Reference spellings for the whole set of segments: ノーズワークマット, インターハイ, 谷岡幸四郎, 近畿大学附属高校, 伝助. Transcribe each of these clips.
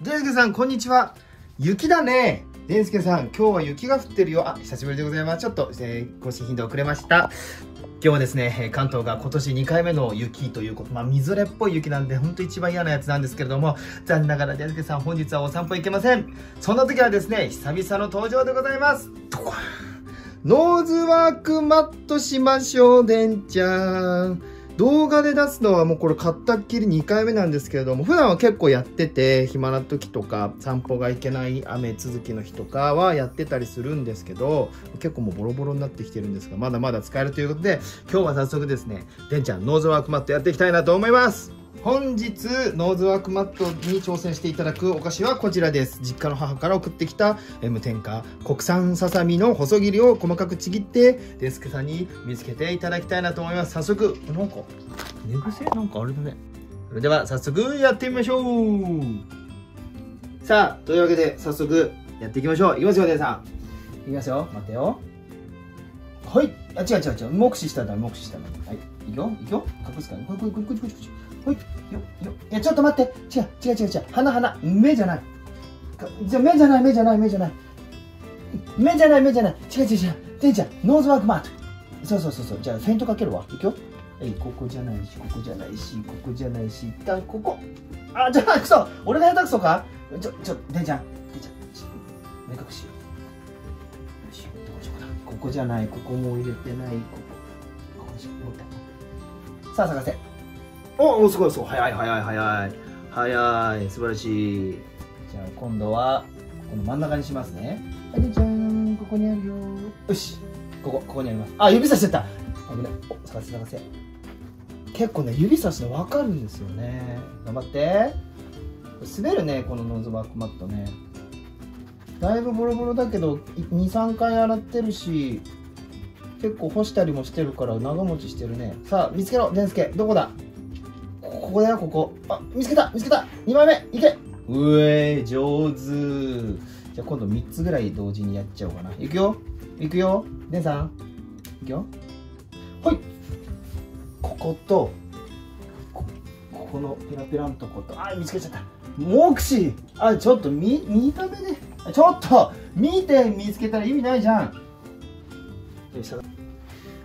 ジェンスケさん、こんにちは。雪だね。ジェンスケさん、今日は雪が降ってるよ。あ、久しぶりでございます。ちょっと、更新頻度遅れました。今日はですね、関東が今年2回目の雪ということ、みぞれっぽい雪なんで、ほんと一番嫌なやつなんですけれども、残念ながらジェンスケさん、本日はお散歩行けません。そんな時はですね、久々の登場でございます。ノーズワークマットしましょう、でんちゃん。動画で出すのはもうこれ買ったっきり2回目なんですけれども、普段は結構やってて、暇な時とか散歩が行けない雨続きの日とかはやってたりするんですけど、結構もうボロボロになってきてるんですが、まだまだ使えるということで、今日は早速ですね、でんちゃんノーズワークマットやっていきたいなと思います。本日ノーズワークマットに挑戦していただくお菓子はこちらです。実家の母から送ってきた無添加国産ささみの細切りを細かくちぎってデスクさんに見つけていただきたいなと思います。早速なんか寝癖なんかあれだね。それでは早速やってみましょう。さあ、というわけで早速やっていきましょう。いきますよ、デンさん。いきますよ、待ってよ。はい、あ、違う、目視したらダメ、目視したらダメ。はい、いくよ、いくよ、隠すから、これこれ。はい、よ。いや、ちょっと待って。違う。鼻。目じゃない。じゃ、目じゃない。違う。でんちゃん、ノーズワークマット。そう。じゃあ、フェイントかけるわ。いくよ。ここじゃないし、一旦ここ。あ、じゃあ、くそ。俺が下手くそか。でんちゃん。目隠しよ。よし、どこだ。ここじゃない。ここも入れてない。ここ。さあ、探せ。お、すごい、そう、早い、素晴らしい。じゃあ今度はこの真ん中にしますね。はい、じゃん、ここにあるよ。よし、ここにあります。あ、指さしちゃった。危ない。お、探せ。結構ね、指さすの分かるんですよね。頑張って。滑るね、このノーズワークマットね。だいぶボロボロだけど23回洗ってるし、結構干したりもしてるから長持ちしてるね。さあ、見つけろ、でんすけ。どこだ。ここだよ、ここ。あ、見つけた。2枚目いけ。うえ、上手。じゃあ今度3つぐらい同時にやっちゃおうかな。いくよ、でんさん、いくよ。ほい、ここと ここのペラペラのとこと。あ、見つけちゃった。目視。あ、ちょっと見た目で、ちょっと見て。見つけたら意味ないじゃん。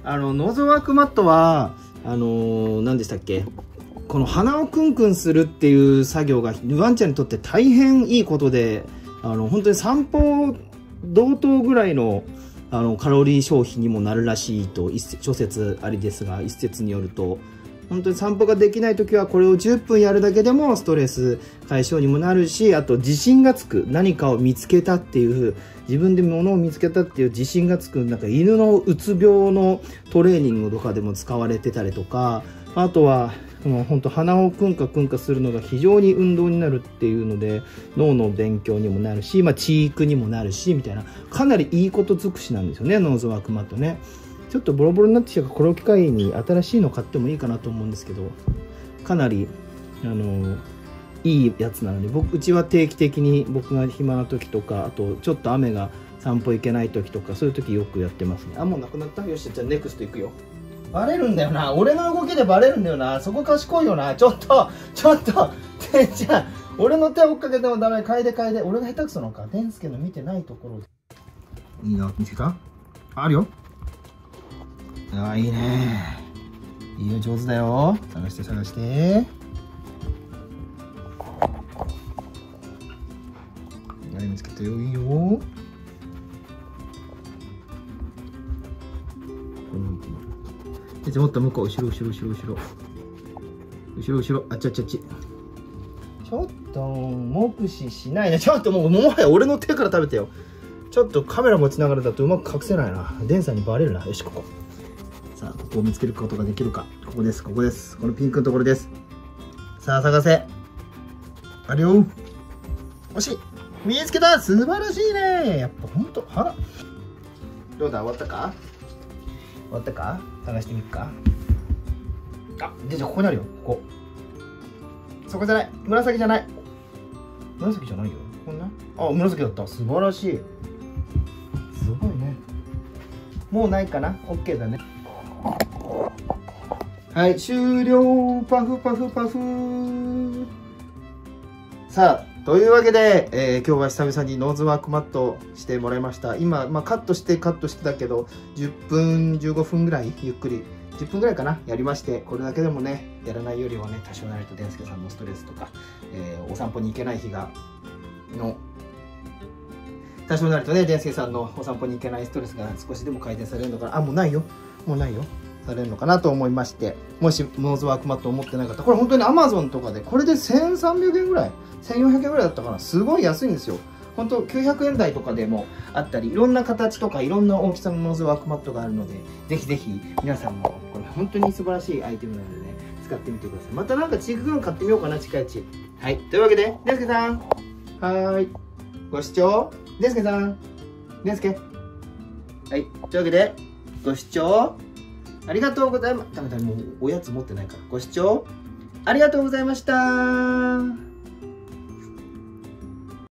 ノーズワークマットは何でしたっけ。この鼻をクンクンするっていう作業がワンちゃんにとって大変いいことで、本当に散歩同等ぐらいのカロリー消費にもなるらしいと諸説ありですが、一説によると本当に散歩ができない時はこれを10分やるだけでもストレス解消にもなるし、あと自信がつく。何かを見つけたっていう、自分で物を見つけたっていう自信がつく。なんか犬のうつ病のトレーニングとかでも使われてたりとか、あとは本当鼻をクンカクンカするのが非常に運動になるっていうので、脳の勉強にもなるし、知育にもなるしみたいな、かなりいいこと尽くしなんですよね、ノーズワークマットね。ちょっとボロボロになってきたから、これを機会に新しいの買ってもいいかなと思うんですけど、かなりいいやつなので、うちは定期的に僕が暇な時とか、あとちょっと雨が散歩行けない時とか、そういう時よくやってますね。あ、もうなくなった。よし、じゃあネクスト行くよ。バレるんだよな。俺の動きでバレるんだよな。そこ賢いよな。ちょっと、てんちゃん、俺の手を追っかけてもダメ。嗅いで。俺が下手くそなのか。でんすけの見てないところ。いいよ、見つけた？あるよ。ああ、いいね。いいよ、上手だよ。探して。見つけたよ、いいよ。もっと向こう、後ろ。あっち。ちょっと目視しないで。ちょっともはや俺の手から食べてよ。ちょっとカメラ持ちながらだとうまく隠せないな。でんさんにバレるな。よし、ここ。さあ、ここを見つけることができるか。ここです。このピンクのところです。さあ、探せ。あれよ。惜しい。見つけた。素晴らしいね。やっぱほんと、あら。どうだ、終わったか。探してみるか。あ、でんちゃん、ここにあるよ。ここ。そこじゃない。紫じゃないよ。こんな。あ、紫だった。素晴らしい。すごいね。もうないかな。オッケーだね。はい、終了。パフパフパフ。さあ、というわけで、今日は久々にノーズワークマットしてもらいました。今、カットしてだけど、10分、15分ぐらい、ゆっくり、10分ぐらいかな、やりまして、これだけでもね、やらないよりはね、多少なりとでんすけさんのストレスとか、お散歩に行けない日が、多少なりとね、でんすけさんのお散歩に行けないストレスが少しでも改善されるのかな、あ、もうないよ、もうないよ。されるのかなと思いまして、もしノーズワークマットを持ってなかったら、これ本当に Amazon とかでこれで1300円ぐらい、1400円ぐらいだったかな。すごい安いんですよ。本当900円台とかでもあったり、いろんな形とかいろんな大きさのノーズワークマットがあるので、ぜひぜひ皆さんもこれ本当に素晴らしいアイテムなのでね、使ってみてください。またなんかチークグロン買ってみようかな、近いうち。はい、というわけで、でんすけさん、はーい、ご視聴、でんすけさん、でんすけ、はい、というわけで、ご視聴ありがとうございました。もうおやつ持ってないから。ご視聴ありがとうございました。